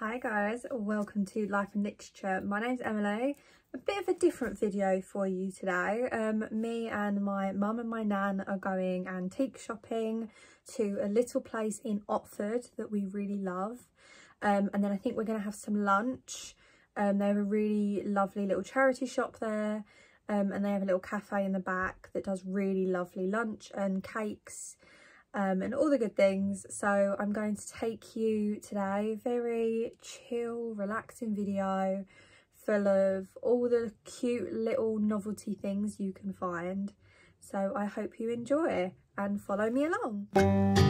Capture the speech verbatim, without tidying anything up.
Hi guys, welcome to Life and Literature. My name's Emily. A bit of a different video for you today. Um, me and my mum and my nan are going antique shopping to a little place in Otford that we really love. Um, and then I think we're going to have some lunch. Um, they have a really lovely little charity shop there. Um, and they have a little cafe in the back that does really lovely lunch and cakes. Um, and all the good things. So I'm going to take you today, very chill, relaxing video full of all the cute little novelty things you can find. So I hope you enjoy and follow me along.